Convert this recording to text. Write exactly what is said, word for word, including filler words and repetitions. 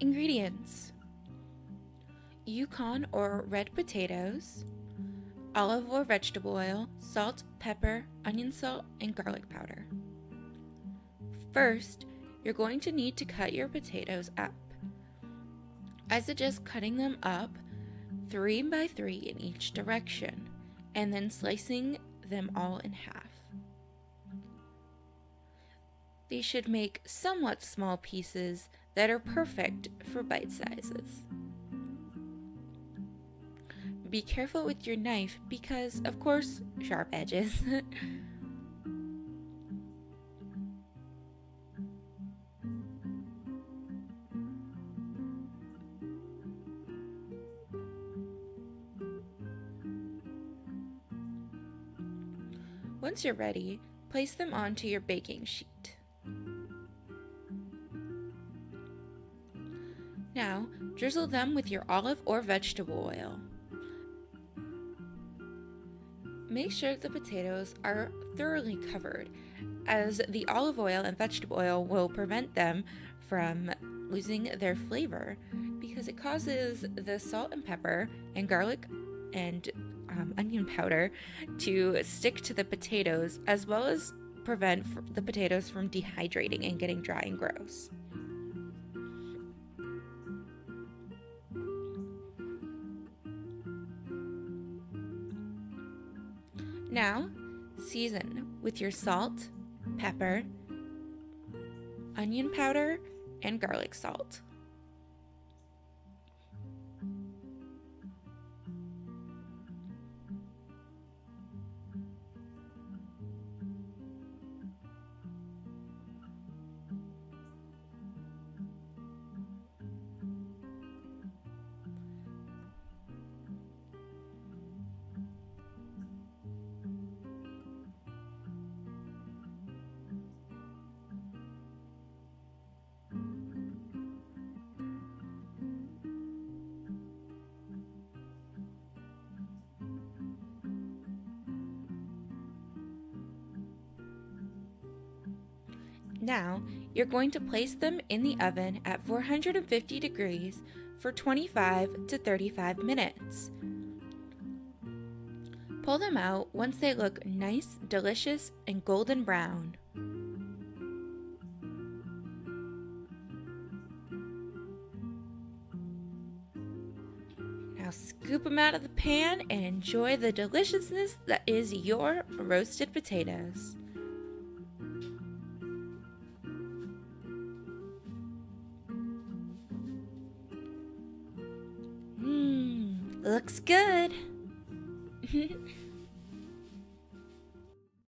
Ingredients: Yukon or red potatoes, olive or vegetable oil, salt, pepper, onion salt, and garlic powder. First, you're going to need to cut your potatoes up. I suggest cutting them up three by three in each direction, and then slicing them all in half. They should make somewhat small pieces that are perfect for bite sizes. Be careful with your knife because, of course, sharp edges. Once you're ready, place them onto your baking sheet. Now, drizzle them with your olive or vegetable oil. Make sure the potatoes are thoroughly covered, as the olive oil and vegetable oil will prevent them from losing their flavor because it causes the salt and pepper and garlic and um, onion powder to stick to the potatoes, as well as prevent f- the potatoes from dehydrating and getting dry and gross. Now, season with your salt, pepper, onion powder, and garlic salt. Now, you're going to place them in the oven at four hundred fifty degrees for twenty-five to thirty-five minutes. Pull them out once they look nice, delicious, and golden brown. Now scoop them out of the pan and enjoy the deliciousness that is your roasted potatoes. Looks good.